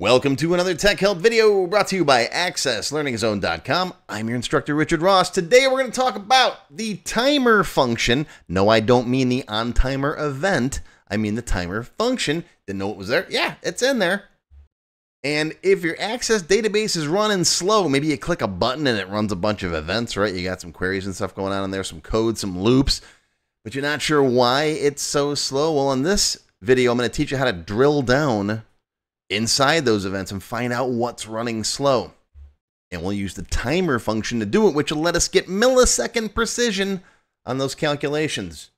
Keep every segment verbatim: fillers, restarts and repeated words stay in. Welcome to another Tech Help video brought to you by Access Learning Zone dot com. I'm your instructor, Richard Ross. Today we're going to talk about the timer function. No, I don't mean the on-timer event. I mean the timer function. Didn't know it was there. Yeah, it's in there. And if your Access database is running slow, maybe you click a button and it runs a bunch of events, right? You got some queries and stuff going on in there, some code, some loops, but you're not sure why it's so slow. Well, in this video, I'm going to teach you how to drill down inside those events and find out what's running slow. And we'll use the timer function to do it, which will let us get millisecond precision on those calculations.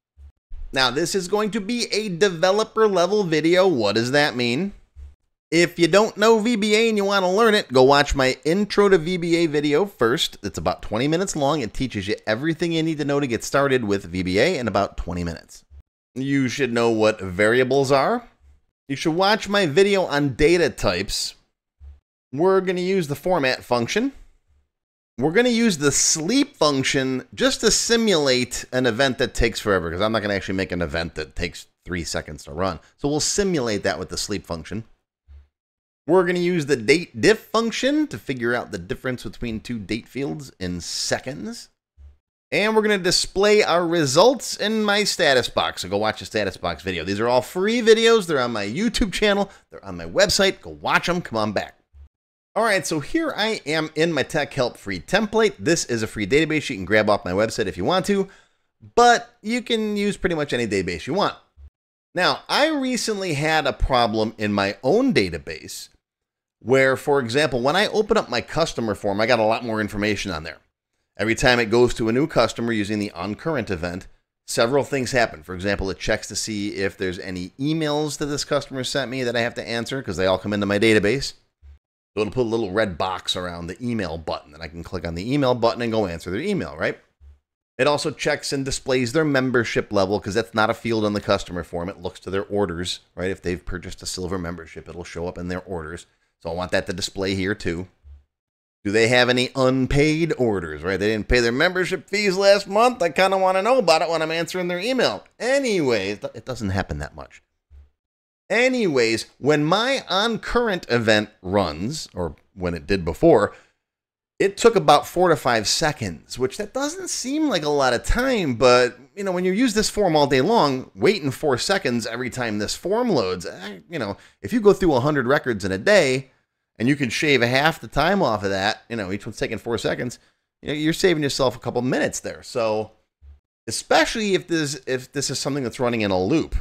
Now, this is going to be a developer level video. What does that mean? If you don't know V B A and you want to learn it, go watch my intro to V B A video first. It's about twenty minutes long. It teaches you everything you need to know to get started with V B A in about twenty minutes. You should know what variables are. You should watch my video on data types. We're going to use the format function. We're going to use the sleep function just to simulate an event that takes forever, because I'm not going to actually make an event that takes three seconds to run. So we'll simulate that with the sleep function. We're going to use the DateDiff function to figure out the difference between two date fields in seconds. And we're going to display our results in my status box. So go watch the status box video. These are all free videos. They're on my YouTube channel. They're on my website. Go watch them. Come on back. All right. So here I am in my Tech Help free template. This is a free database. You can grab off my website if you want to, but you can use pretty much any database you want. Now, I recently had a problem in my own database where, for example, when I open up my customer form, I got a lot more information on there. Every time it goes to a new customer using the onCurrent event, several things happen. For example, it checks to see if there's any emails that this customer sent me that I have to answer, because they all come into my database. So it'll put a little red box around the email button, and I can click on the email button and go answer their email, right? It also checks and displays their membership level, because that's not a field on the customer form. It looks to their orders, right? If they've purchased a silver membership, it'll show up in their orders. So I want that to display here too. Do they have any unpaid orders, right? They didn't pay their membership fees last month. I kind of want to know about it when I'm answering their email. Anyways, it doesn't happen that much. Anyways, when my onCurrent event runs, or when it did before, it took about four to five seconds, which that doesn't seem like a lot of time, but you know, when you use this form all day long, waiting four seconds every time this form loads, you know, if you go through one hundred records in a day, and you can shave half the time off of that, you know, each one's taking four seconds, you know, you're saving yourself a couple minutes there. So especially if this, if this is something that's running in a loop,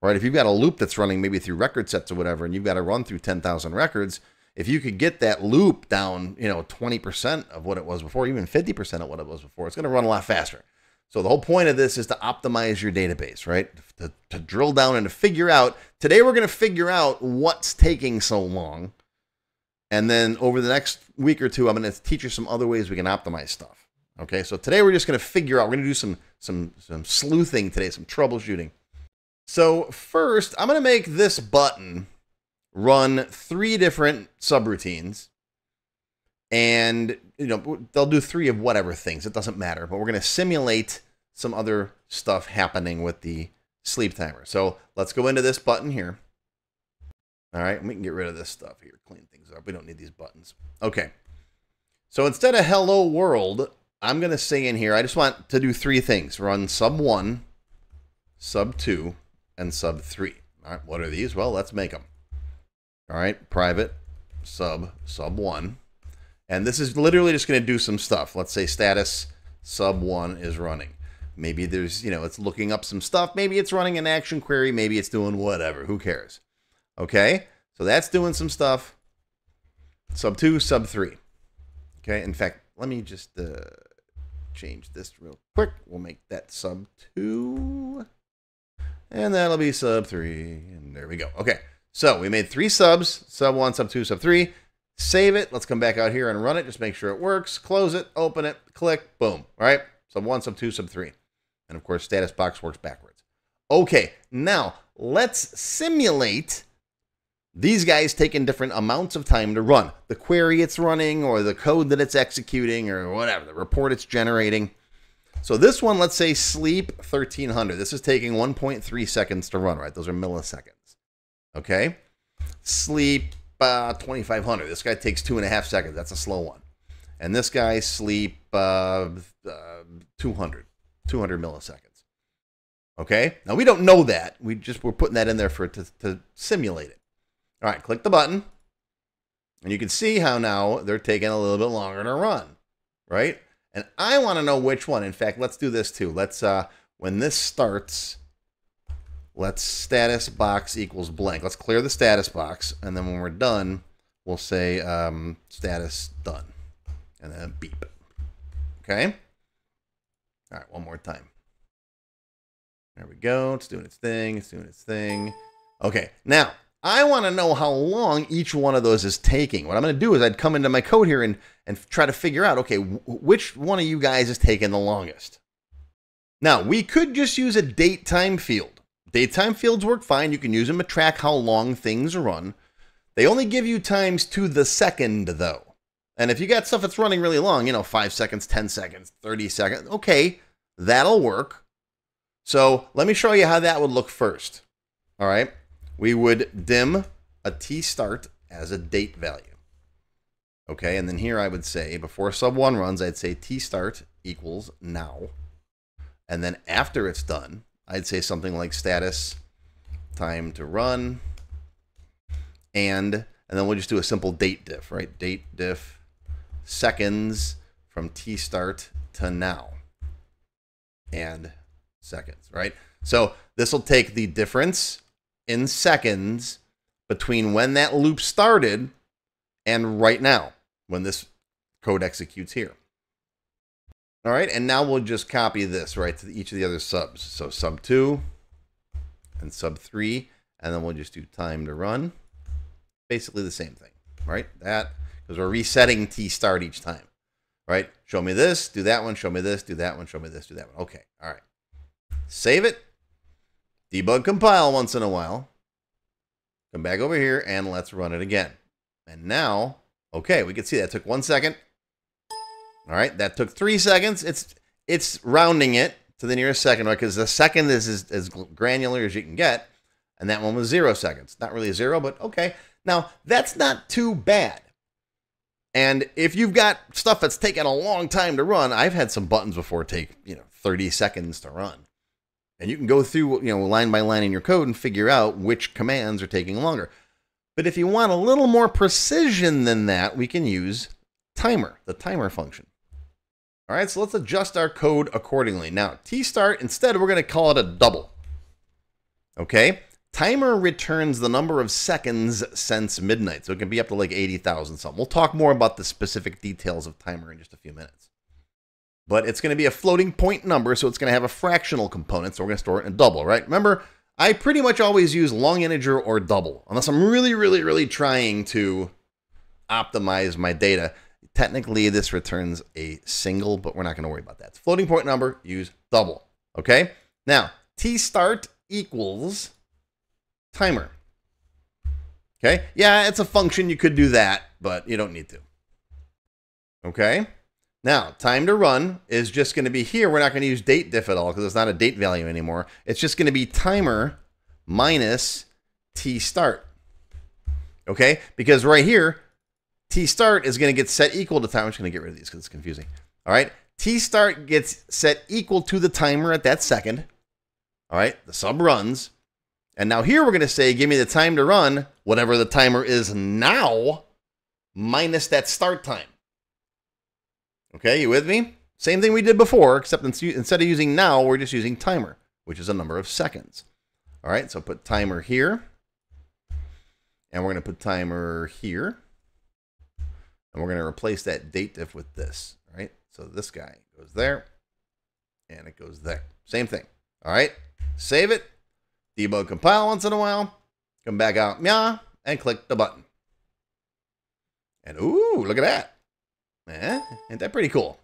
right? If you've got a loop that's running maybe through record sets or whatever, and you've got to run through ten thousand records, if you could get that loop down, you know, twenty percent of what it was before, even fifty percent of what it was before, it's going to run a lot faster. So the whole point of this is to optimize your database, right? To, to drill down and to figure out. Today we're going to figure out what's taking so long. And then over the next week or two, I'm going to teach you some other ways we can optimize stuff. Okay, so today we're just going to figure out, we're going to do some, some, some sleuthing today, some troubleshooting. So first, I'm going to make this button run three different subroutines. And, you know, they'll do three of whatever things. It doesn't matter. But we're going to simulate some other stuff happening with the sleep timer. So let's go into this button here. All right, and we can get rid of this stuff here, clean things up. We don't need these buttons. Okay, so instead of hello world, I'm going to say in here, I just want to do three things. Run sub one, sub two, and sub three. All right, what are these? Well, let's make them. All right, private, sub, sub one. And this is literally just going to do some stuff. Let's say status sub one is running. Maybe there's, you know, it's looking up some stuff. Maybe it's running an action query. Maybe it's doing whatever. Who cares? Okay, so that's doing some stuff. Sub two, sub three. Okay, in fact, let me just uh, change this real quick. We'll make that sub two, and that'll be sub three, and there we go. Okay, so we made three subs, sub one, sub two, sub three. Save it, let's come back out here and run it, just make sure it works, close it, open it, click, boom, all right? Sub one, sub two, sub three. And of course, status box works backwards. Okay, now let's simulate these guys taking different amounts of time to run. The query it's running, or the code that it's executing, or whatever, the report it's generating. So this one, let's say sleep thirteen hundred. This is taking one point three seconds to run, right? Those are milliseconds. Okay. Sleep uh, twenty-five hundred. This guy takes two and a half seconds. That's a slow one. And this guy sleep uh, uh, two hundred, two hundred milliseconds. Okay, now we don't know that. We just, we're putting that in there for it to, to simulate it. All right, click the button. And you can see how now they're taking a little bit longer to run, right? And I want to know which one. In fact, let's do this too. Let's, uh, when this starts, let's status box equals blank. Let's clear the status box. And then when we're done, we'll say um, status done. And then beep. Okay. All right, one more time. There we go. It's doing its thing. It's doing its thing. Okay. Now, I want to know how long each one of those is taking. What I'm going to do is I'd come into my code here and, and try to figure out, okay, w which one of you guys is taking the longest? Now, we could just use a date time field. Date time fields work fine. You can use them to track how long things run. They only give you times to the second, though. And if you got stuff that's running really long, you know, five seconds, ten seconds, thirty seconds, okay, that'll work. So let me show you how that would look first. All right. We would dim a T start as a date value. Okay, and then here I would say, before sub one runs, I'd say T start equals now. And then after it's done, I'd say something like status time to run. And, and then we'll just do a simple date diff, right? Date diff seconds from T start to now. And seconds, right? So this will take the difference in seconds between when that loop started and right now, when this code executes here. All right, and now we'll just copy this right to each of the other subs. So sub two and sub three, and then we'll just do time to run. Basically the same thing, right? That, because we're resetting T start each time, right? Show me this, do that one, show me this, do that one, show me this, do that one. Okay, all right, save it. Debug compile once in a while. Come back over here and let's run it again. And now, okay, we can see that took one second. All right, that took three seconds. It's it's rounding it to the nearest second, right? Because the second is, is as granular as you can get. And that one was zero seconds. Not really a zero, but okay. Now, that's not too bad. And if you've got stuff that's taken a long time to run, I've had some buttons before take, you know, thirty seconds to run. And you can go through, you know, line by line in your code and figure out which commands are taking longer. But if you want a little more precision than that, we can use timer, the timer function. All right, so let's adjust our code accordingly. Now, tstart, instead we're going to call it a double. Okay, timer returns the number of seconds since midnight. So it can be up to like eighty thousand something. We'll talk more about the specific details of timer in just a few minutes. But it's going to be a floating point number, so it's going to have a fractional component, so we're going to store it in a double, right? Remember, I pretty much always use long integer or double, unless I'm really, really, really trying to optimize my data. Technically, this returns a single, but we're not going to worry about that. It's floating point number, use double, okay? Now, tstart equals timer, okay? Yeah, it's a function. You could do that, but you don't need to, okay? Now, time to run is just going to be here. We're not going to use date diff at all because it's not a date value anymore. It's just going to be timer minus T start. Okay, because right here, T start is going to get set equal to time. I'm just going to get rid of these because it's confusing. All right, T start gets set equal to the timer at that second. All right, the sub runs. And now here we're going to say, give me the time to run, whatever the timer is now, minus that start time. Okay, you with me? Same thing we did before, except instead of using now, we're just using timer, which is a number of seconds. All right, so put timer here. And we're going to put timer here. And we're going to replace that date diff with this, right? So this guy goes there, and it goes there. Same thing. All right, save it. Debug compile once in a while. Come back out, yeah, and click the button. And ooh, look at that. Eh, ain't that pretty cool?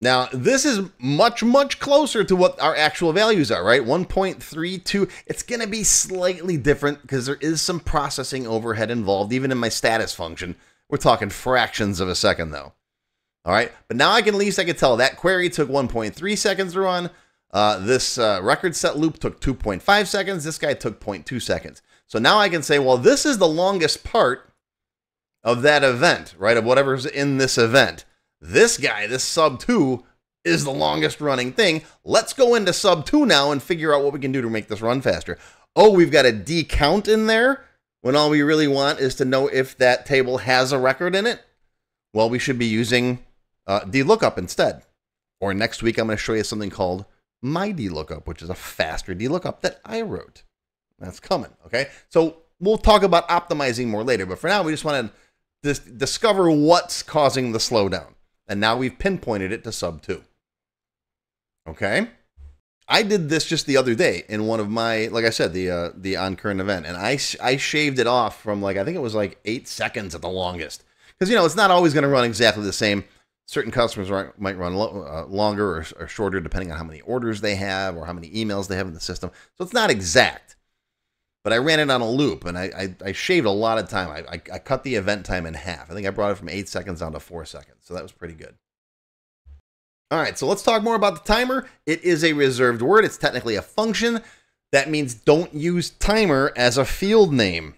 Now, this is much, much closer to what our actual values are, right? one point three two. It's going to be slightly different because there is some processing overhead involved, even in my status function. We're talking fractions of a second, though. All right, but now I can at least I can tell that query took one point three seconds to run. Uh, this uh, record set loop took two point five seconds. This guy took zero point two seconds. So now I can say, well, this is the longest part of that event, right? Of whatever's in this event. This guy, this sub two, is the longest running thing. Let's go into sub two now and figure out what we can do to make this run faster. Oh, we've got a decount in there when all we really want is to know if that table has a record in it. Well, we should be using uh, D lookup instead. Or next week, I'm going to show you something called my D lookup, which is a faster D lookup that I wrote. That's coming, okay? So we'll talk about optimizing more later, but for now, we just want to dis discover what's causing the slowdown. And now we've pinpointed it to sub two, okay? I did this just the other day in one of my, like I said, the uh, the on current event, and I, sh I shaved it off from like, I think it was like eight seconds at the longest. Because, you know, it's not always going to run exactly the same. Certain customers are, might run lo uh, longer or, or shorter, depending on how many orders they have or how many emails they have in the system. So it's not exact. But I ran it on a loop, and I, I, I shaved a lot of time. I, I, I cut the event time in half. I think I brought it from eight seconds down to four seconds. So that was pretty good. All right, so let's talk more about the timer. It is a reserved word. It's technically a function. That means don't use timer as a field name.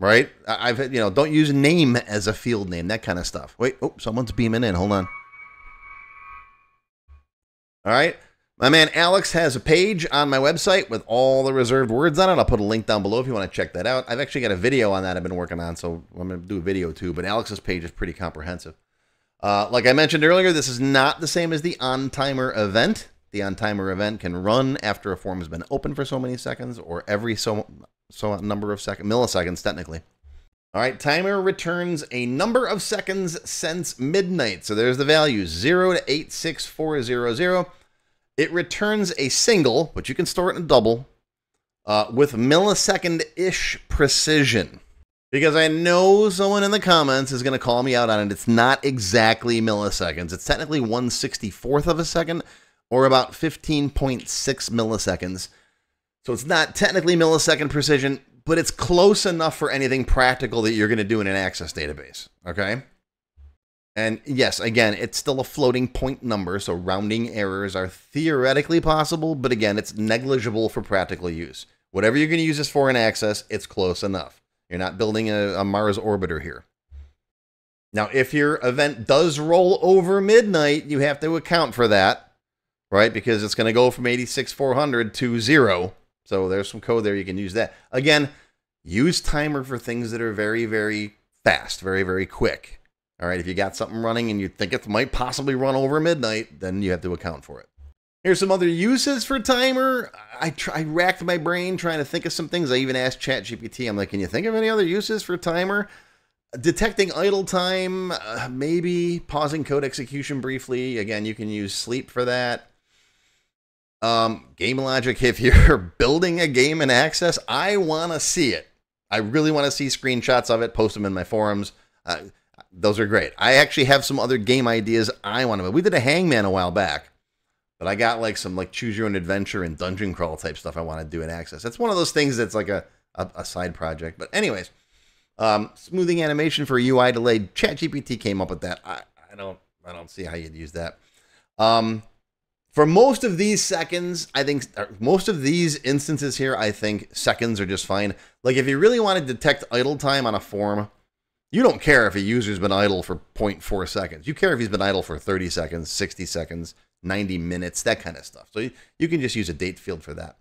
Right? I've, you know, don't use name as a field name, that kind of stuff. Wait, oh, someone's beaming in. Hold on. All right. My man Alex has a page on my website with all the reserved words on it. I'll put a link down below if you want to check that out. I've actually got a video on that I've been working on, so I'm going to do a video too, but Alex's page is pretty comprehensive. Uh, like I mentioned earlier, this is not the same as the on-timer event. The on-timer event can run after a form has been open for so many seconds or every so So a number of seconds, milliseconds, technically. All right, timer returns a number of seconds since midnight. So there's the value, zero to eight six four zero zero. It returns a single, but you can store it in a double, uh, with millisecond-ish precision. Because I know someone in the comments is going to call me out on it. It's not exactly milliseconds. It's technically one sixty-fourth of a second, or about fifteen point six milliseconds. So it's not technically millisecond precision, but it's close enough for anything practical that you're going to do in an Access database, okay? And yes, again, it's still a floating point number, so rounding errors are theoretically possible, but again, it's negligible for practical use. Whatever you're going to use this for in Access, it's close enough. You're not building a, a Mars orbiter here. Now, if your event does roll over midnight, you have to account for that, right? Because it's going to go from eighty-six four hundred to zero. So there's some code there. You can use that. Again, use timer for things that are very, very fast, very, very quick. All right, if you got something running and you think it might possibly run over midnight, then you have to account for it. Here's some other uses for timer. I, try, I racked my brain trying to think of some things. I even asked ChatGPT. I'm like, can you think of any other uses for timer? Detecting idle time, uh, maybe pausing code execution briefly. Again, you can use Sleep for that. Um, game logic, if you're building a game in Access, I want to see it. I really want to see screenshots of it, post them in my forums. Uh, those are great. I actually have some other game ideas I want to, we did a Hangman a while back, but I got like some like choose your own adventure and dungeon crawl type stuff I want to do in Access. That's one of those things that's like a, a, a side project, but anyways, um, smoothing animation for U I delay. ChatGPT came up with that. I, I don't, I don't see how you'd use that. Um, For most of these seconds, I think, most of these instances here, I think seconds are just fine. Like if you really want to detect idle time on a form, you don't care if a user's been idle for zero point four seconds. You care if he's been idle for thirty seconds, sixty seconds, ninety minutes, that kind of stuff. So you, you can just use a date field for that.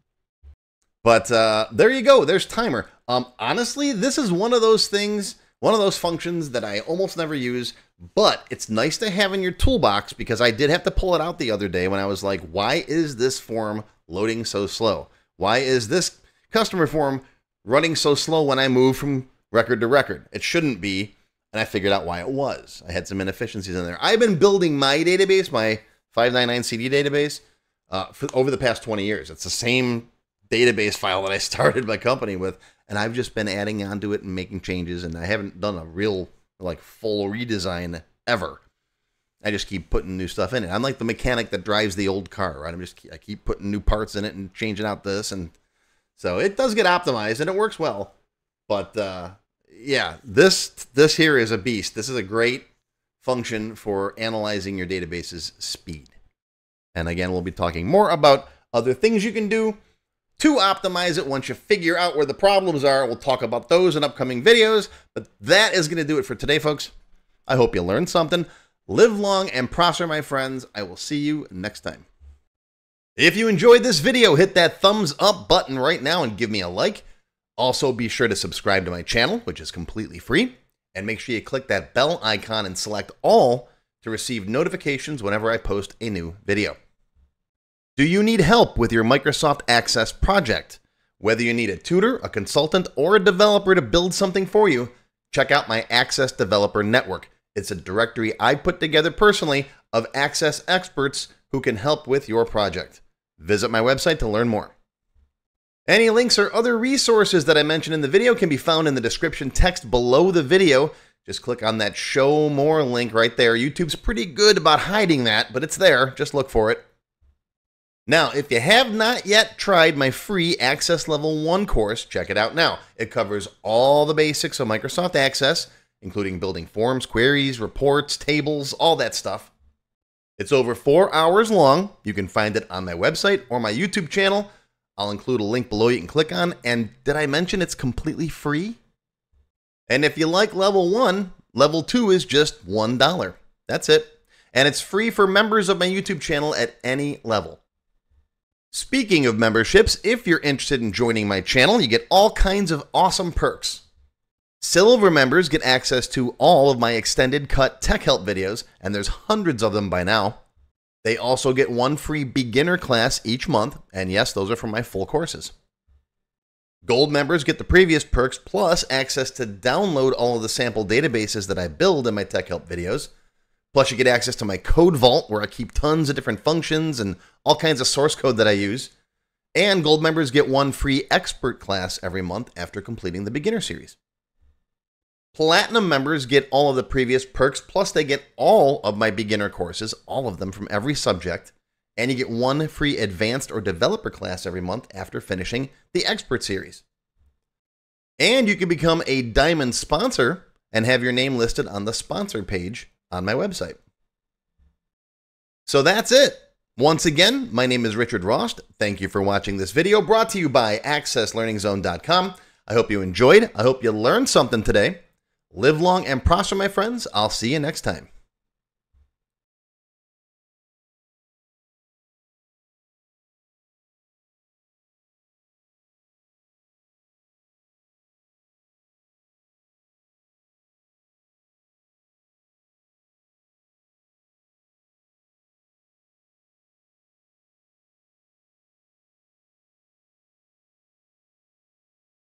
But uh, there you go. There's timer. Um, honestly, this is one of those things, one of those functions that I almost never use, but it's nice to have in your toolbox because I did have to pull it out the other day when I was like, why is this form loading so slow? Why is this customer form running so slow when I move from record to record? It shouldn't be. And I figured out why it was. I had some inefficiencies in there. I've been building my database, my five ninety-nine C D database, uh, for over the past twenty years. It's the same database file that I started my company with. And I've just been adding on to it and making changes, and I haven't done a real, like, full redesign ever. I just keep putting new stuff in it. I'm like the mechanic that drives the old car, right? I'm just, I keep putting new parts in it and changing out this, and so it does get optimized, and it works well. But, uh, yeah, this, this here is a beast. This is a great function for analyzing your database's speed. And again, we'll be talking more about other things you can do to optimize it once you figure out where the problems are. We'll talk about those in upcoming videos, but that is going to do it for today, folks. I hope you learned something. Live long and prosper, my friends. I will see you next time. If you enjoyed this video, hit that thumbs up button right now and give me a like. Also, be sure to subscribe to my channel, which is completely free, and make sure you click that bell icon and select all to receive notifications whenever I post a new video. Do you need help with your Microsoft Access project? Whether you need a tutor, a consultant, or a developer to build something for you, check out my Access Developer Network. It's a directory I put together personally of Access experts who can help with your project. Visit my website to learn more. Any links or other resources that I mentioned in the video can be found in the description text below the video. Just click on that Show More link right there. YouTube's pretty good about hiding that, but it's there. Just look for it. Now, if you have not yet tried my free Access Level one course, check it out now. It covers all the basics of Microsoft Access, including building forms, queries, reports, tables, all that stuff. It's over four hours long. You can find it on my website or my YouTube channel. I'll include a link below you can click on. And did I mention it's completely free? And if you like level one, level two is just one dollar. That's it. And it's free for members of my YouTube channel at any level. Speaking of memberships, if you're interested in joining my channel, you get all kinds of awesome perks. Silver members get access to all of my extended cut tech help videos, and there's hundreds of them by now. They also get one free beginner class each month, and yes, those are from my full courses. Gold members get the previous perks, plus access to download all of the sample databases that I build in my tech help videos. Plus, you get access to my code vault where I keep tons of different functions and all kinds of source code that I use. And gold members get one free expert class every month after completing the beginner series. Platinum members get all of the previous perks, plus they get all of my beginner courses, all of them from every subject. And you get one free advanced or developer class every month after finishing the expert series. And you can become a diamond sponsor and have your name listed on the sponsor page on my website. So that's it. Once again, my name is Richard Ross. Thank you for watching this video brought to you by Access Learning Zone dot com. I hope you enjoyed. I hope you learned something today. Live long and prosper, my friends. I'll see you next time.